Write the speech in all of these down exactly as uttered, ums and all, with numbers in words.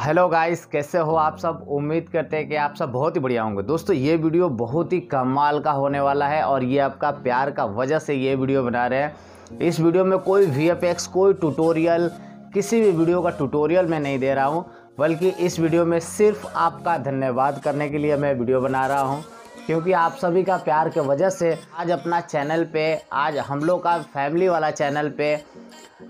Hello guys, कैसे हो आप सब। उम्मीद करते हैं कि आप सब बहुत ही बढ़िया होंगे। दोस्तों, ये वीडियो बहुत ही कमाल का होने वाला है और ये आपका प्यार का वजह से ये वीडियो बना रहे हैं। इस वीडियो में कोई वीएफएक्स, कोई ट्यूटोरियल, किसी भी वीडियो का ट्यूटोरियल मैं नहीं दे रहा हूँ, बल्कि इस वीडियो में सिर्फ आपका धन्यवाद करने के लिए मैं वीडियो बना रहा हूँ, क्योंकि आप सभी का प्यार के वजह से आज अपना चैनल पे, आज हम लोग का फैमिली वाला चैनल पे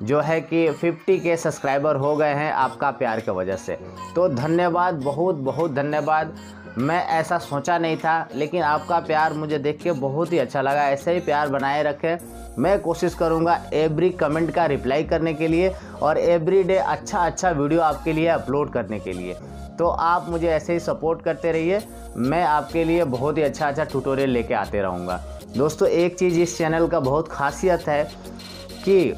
जो है कि फिफ्टी के सब्सक्राइबर हो गए हैं आपका प्यार के वजह से। तो धन्यवाद, बहुत बहुत धन्यवाद। मैं ऐसा सोचा नहीं था, लेकिन आपका प्यार मुझे देख के बहुत ही अच्छा लगा। ऐसे ही प्यार बनाए रखें। मैं कोशिश करूँगा एवरी कमेंट का रिप्लाई करने के लिए और एवरी डे अच्छा अच्छा वीडियो आपके लिए अपलोड करने के लिए। तो आप मुझे ऐसे ही सपोर्ट करते रहिए। मैं आपके लिए बहुत ही अच्छा अच्छा ट्यूटोरियल लेके आते रहूँगा। दोस्तों, एक चीज़ इस चैनल का बहुत खासियत है कि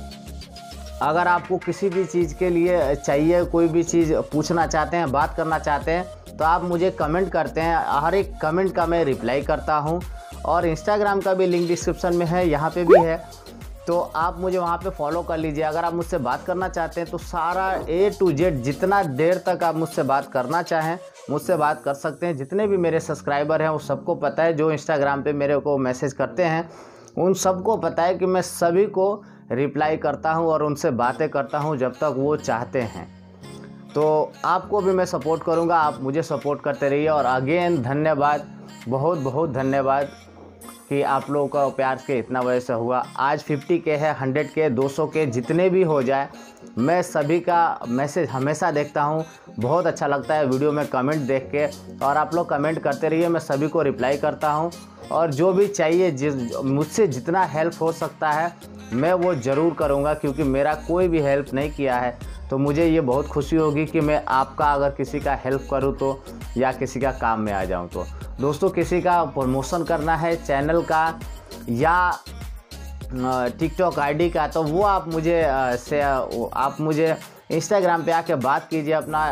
अगर आपको किसी भी चीज़ के लिए चाहिए, कोई भी चीज़ पूछना चाहते हैं, बात करना चाहते हैं, तो आप मुझे कमेंट करते हैं। हर एक कमेंट का मैं रिप्लाई करता हूँ और इंस्टाग्राम का भी लिंक डिस्क्रिप्शन में है, यहाँ पे भी है, तो आप मुझे वहाँ पे फॉलो कर लीजिए। अगर आप मुझसे बात करना चाहते हैं तो सारा ए टू जेड जितना देर तक आप मुझसे बात करना चाहें मुझसे बात कर सकते हैं। जितने भी मेरे सब्सक्राइबर हैं वो सबको पता है, जो इंस्टाग्राम पे मेरे को मैसेज करते हैं उन सबको पता है कि मैं सभी को रिप्लाई करता हूँ और उनसे बातें करता हूँ जब तक वो चाहते हैं। तो आपको भी मैं सपोर्ट करूँगा, आप मुझे सपोर्ट करते रहिए। और अगेन धन्यवाद, बहुत बहुत धन्यवाद कि आप लोगों का प्यार के इतना वजह से हुआ। आज फिफ्टी के है, हंड्रेड के, टू हंड्रेड के, जितने भी हो जाए, मैं सभी का मैसेज हमेशा देखता हूँ। बहुत अच्छा लगता है वीडियो में कमेंट देख के, और आप लोग कमेंट करते रहिए, मैं सभी को रिप्लाई करता हूँ। और जो भी चाहिए, जिस मुझसे जितना हेल्प हो सकता है मैं वो ज़रूर करूँगा, क्योंकि मेरा कोई भी हेल्प नहीं किया है। तो मुझे ये बहुत खुशी होगी कि मैं आपका अगर किसी का हेल्प करूँ तो, या किसी का काम में आ जाऊँ तो। दोस्तों, किसी का प्रमोशन करना है चैनल का या टिकटॉक आईडी का, तो वो आप मुझे से आप मुझे इंस्टाग्राम पे आके बात कीजिए। अपना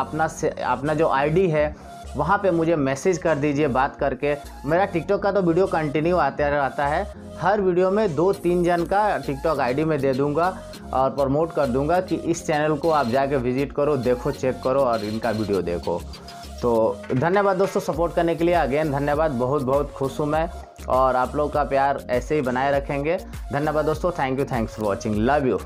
अपना से, अपना जो आईडी है वहाँ पे मुझे मैसेज कर दीजिए बात करके। मेरा टिकटॉक का तो वीडियो कंटिन्यू आते रहता है, हर वीडियो में दो तीन जन का टिकटॉक आईडी में दे दूँगा और प्रमोट कर दूँगा कि इस चैनल को आप जाके विजिट करो, देखो, चेक करो और इनका वीडियो देखो। तो धन्यवाद दोस्तों सपोर्ट करने के लिए। अगेन धन्यवाद, बहुत बहुत खुश हूँ मैं, और आप लोग का प्यार ऐसे ही बनाए रखेंगे। धन्यवाद दोस्तों, thank you, thanks for watching, love you.